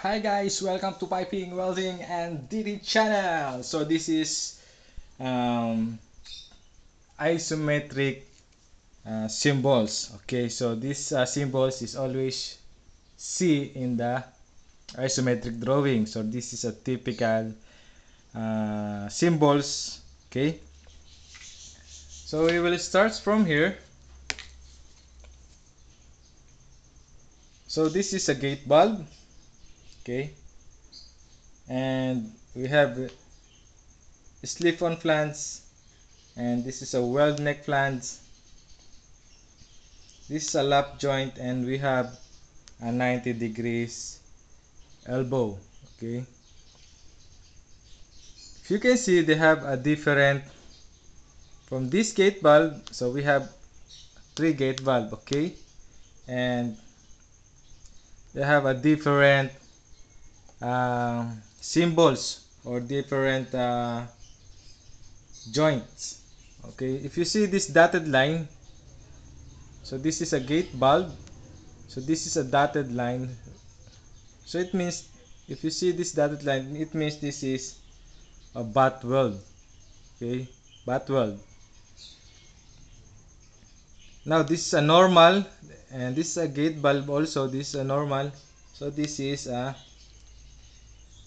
Hi guys, welcome to Piping, Welding and DT channel. So this is isometric symbols. Okay, so this symbols is always C in the isometric drawing. So this is a typical symbols. Okay, so we will start from here. So this is a gate valve. Okay, and we have a slip on flange, and this is a weld neck flange. This is a lap joint, and we have a 90 degrees elbow. Okay, if you can see, they have a different from this gate valve. So we have 3 gate valve. Okay, and they have a different symbols or different joints. Okay, if you see this dotted line, so this is a gate valve. So this is a dotted line, so it means, if you see this dotted line, it means this is a butt weld. Okay, butt weld. Now this is a normal, and this is a gate valve also. This is a normal. So this is a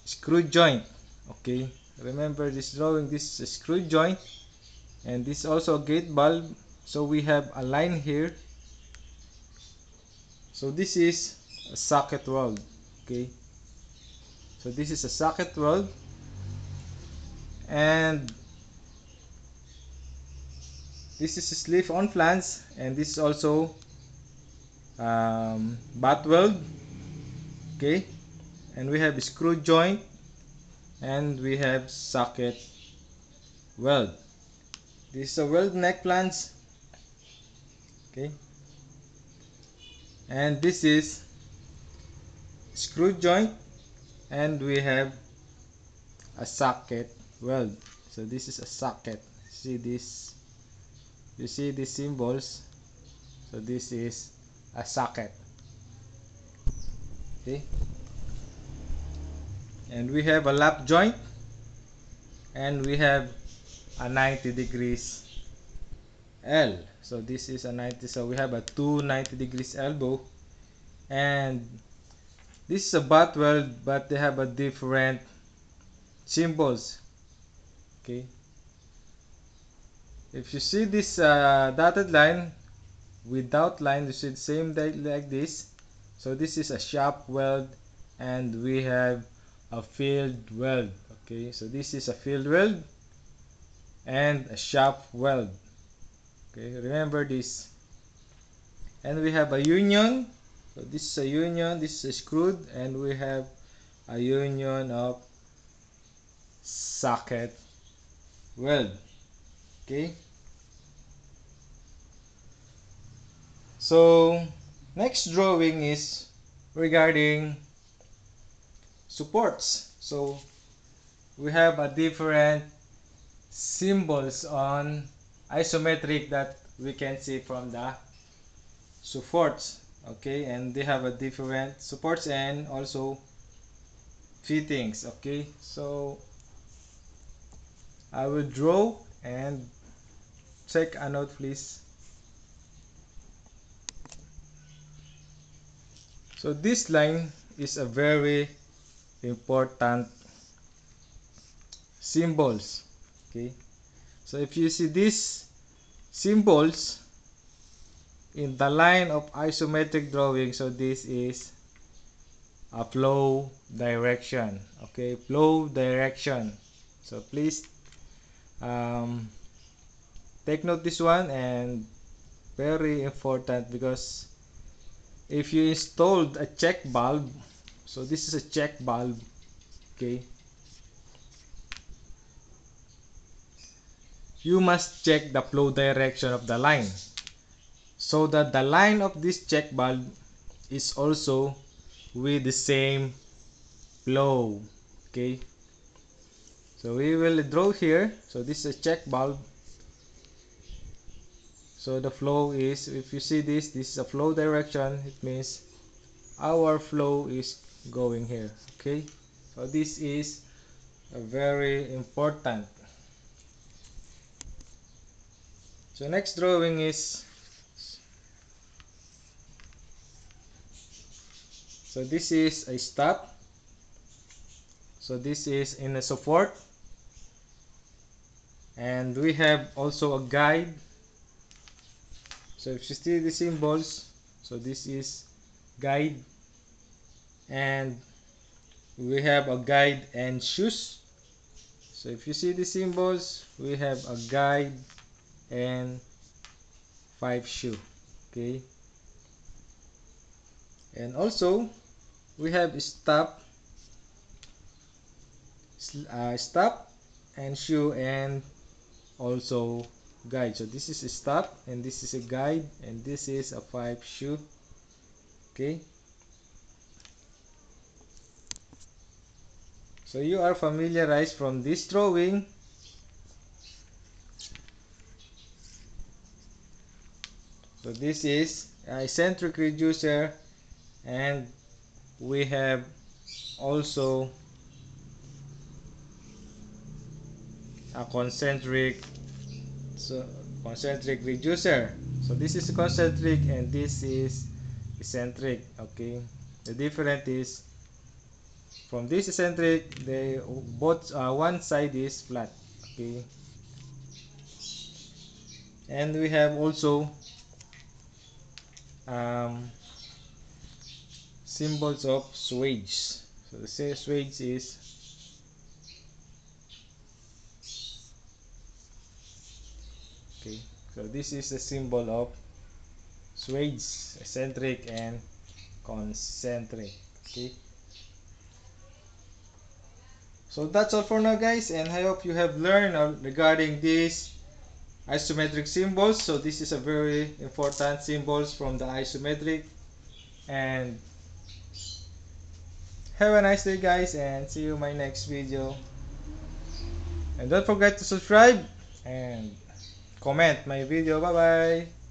screw joint. Okay, remember this drawing, this is a screw joint, and this is also a gate valve. So we have a line here. So this is a socket weld. Okay, so this is a socket weld, and this is a sleeve on flange, and this is also butt weld. Okay, and we have a screw joint, and we have socket weld. This is a weld neck flange. Okay, and this is screw joint, and we have a socket weld. So this is a socket. See this, you see these symbols. So this is a socket. Okay, and we have a lap joint, and we have a 90 degrees L. So this is a 90, so we have a 290 degrees elbow, and this is a butt weld, but they have a different symbols. Okay, if you see this dotted line without line, you see the same like this. So this is a sharp weld, and we have a field weld. Okay, so this is a field weld and a sharp weld. Okay, remember this. And we have a union. So this is a union, this is screwed, and we have a union of socket weld. Okay, so next drawing is regarding supports. So we have a different symbols on isometric that we can see from the supports. Okay, and they have a different supports and also fittings. Okay, so I will draw and check a note please. So this line is a very important symbols. Okay, so if you see these symbols in the line of isometric drawing, so this is a flow direction. Okay, flow direction. So please take note this one, and very important, because if you installed a check valve, so this is a check valve. Okay, you must check the flow direction of the line, so that the line of this check valve is also with the same flow. Okay, so we will draw here. So this is a check valve. So the flow is, if you see this, this is a flow direction. It means our flow is going here. Okay, so this is a very important. So next drawing is, so this is a stop, so this is in a support, and we have also a guide. So if you see the symbols, so this is guide, and we have a guide and shoes. So if you see the symbols, we have a guide and 5 shoe. Okay, and also we have stop and shoe and also guide. So this is a stop, and this is a guide, and this is a 5 shoe. Okay, so you are familiarized from this drawing. So this is eccentric reducer, and we have also a concentric, so concentric reducer. So this is concentric and this is eccentric. Okay, the difference is from this eccentric, they both one side is flat. Okay, and we have also symbols of swage. So the swage is okay. So this is the symbol of swage, eccentric and concentric. Okay. So that's all for now, guys, and I hope you have learned regarding this isometric symbols. So this is a very important symbols from the isometric, and have a nice day, guys, and see you in my next video. And don't forget to subscribe and comment my video. Bye bye.